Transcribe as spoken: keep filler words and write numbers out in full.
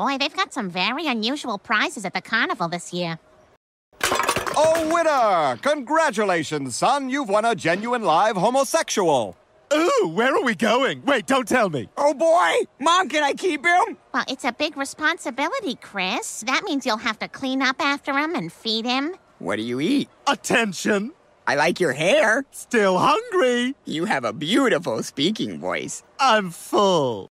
Boy, they've got some very unusual prizes at the carnival this year. Oh, winner! Congratulations, son. You've won a genuine live homosexual. Ooh, where are we going? Wait, don't tell me. Oh, boy! Mom, can I keep him? Well, it's a big responsibility, Chris. That means you'll have to clean up after him and feed him. What do you eat? Attention! I like your hair. Still hungry. You have a beautiful speaking voice. I'm full.